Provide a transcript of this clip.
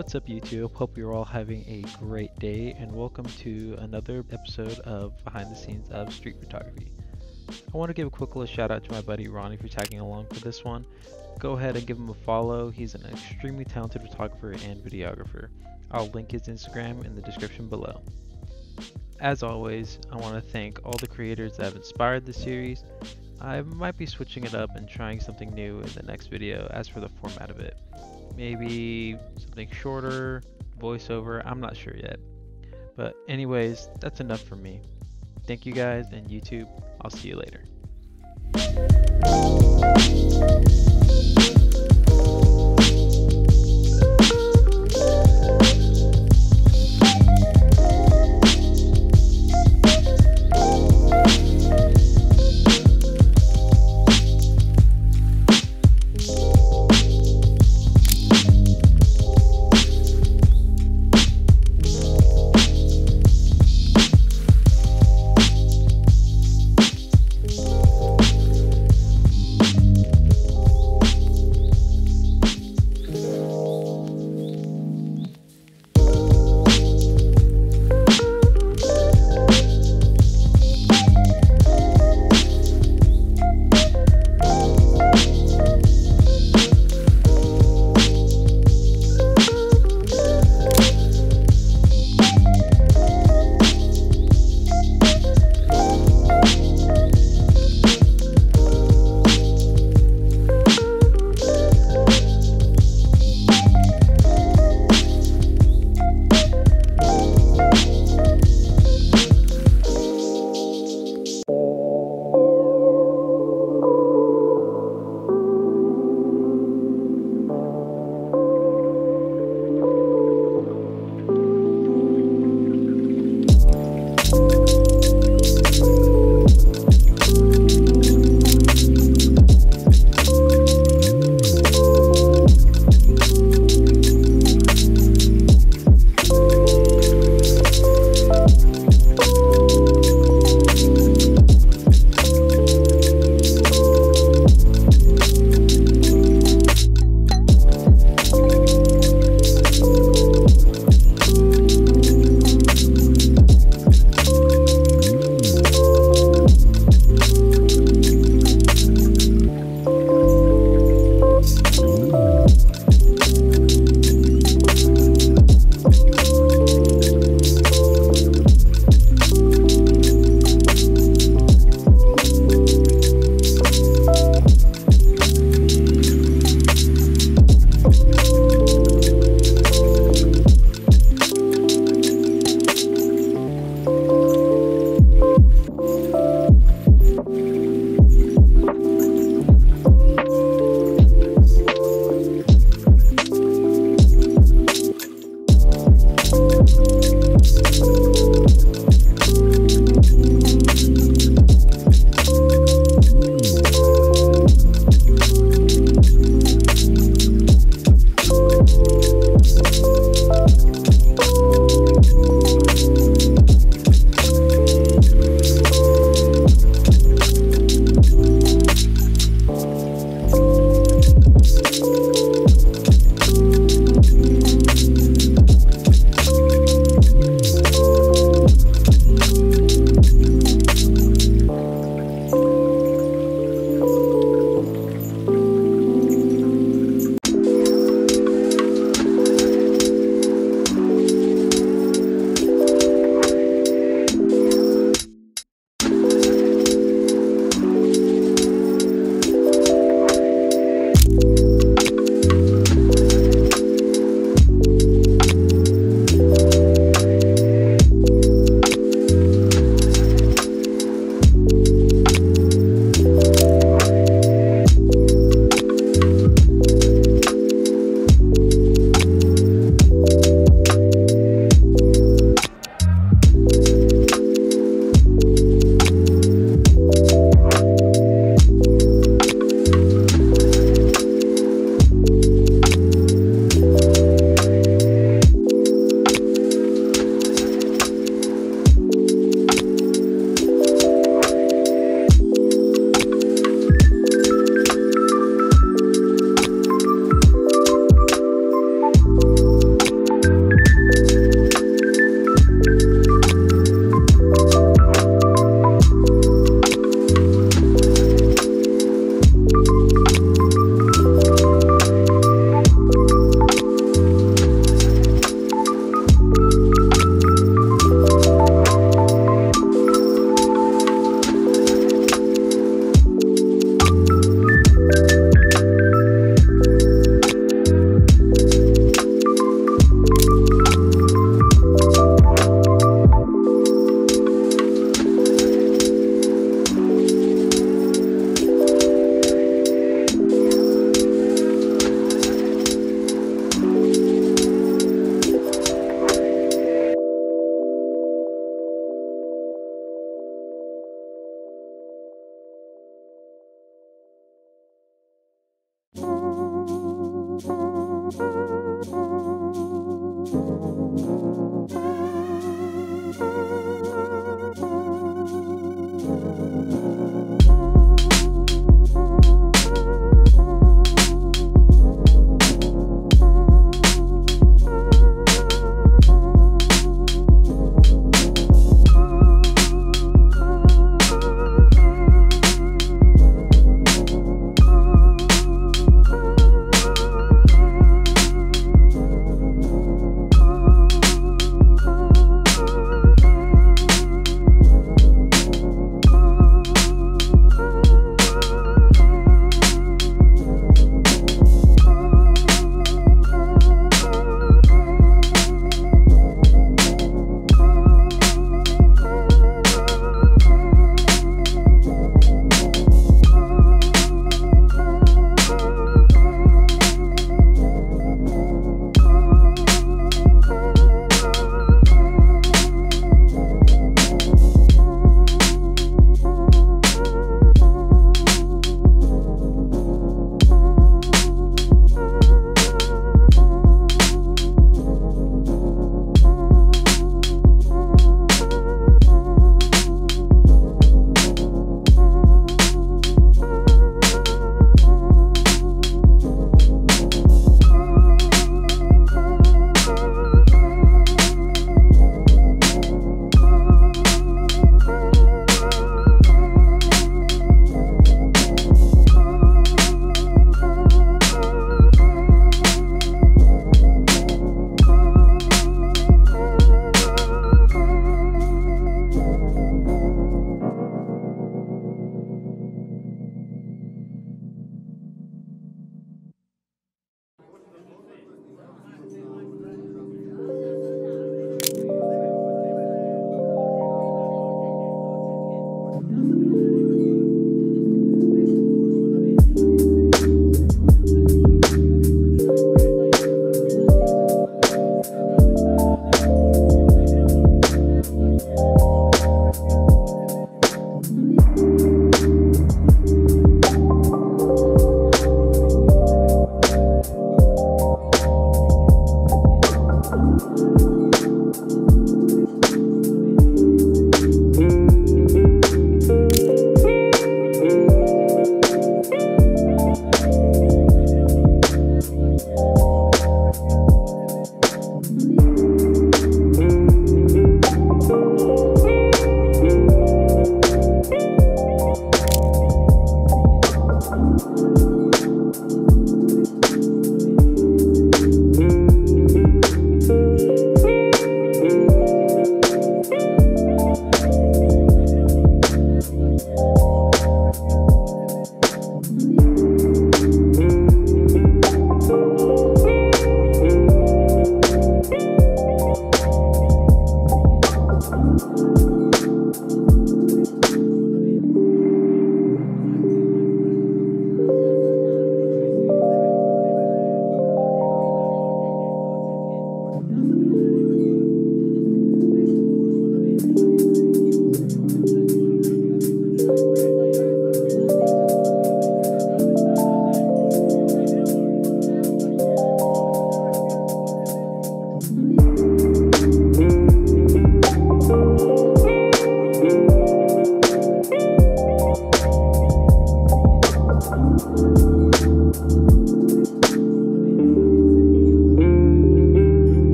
What's up YouTube? Hope you're all having a great day and welcome to another episode of Behind the Scenes of Street Photography. I want to give a quick little shout out to my buddy Ronnie for tagging along for this one. Go ahead and give him a follow. He's an extremely talented photographer and videographer. I'll link his Instagram in the description below. As always, I want to thank all the creators that have inspired the series. I might be switching it up and trying something new in the next video as for the format of it. Maybe something shorter, voiceover, I'm not sure yet. But anyways, that's enough for me. Thank you guys and YouTube, I'll see you later.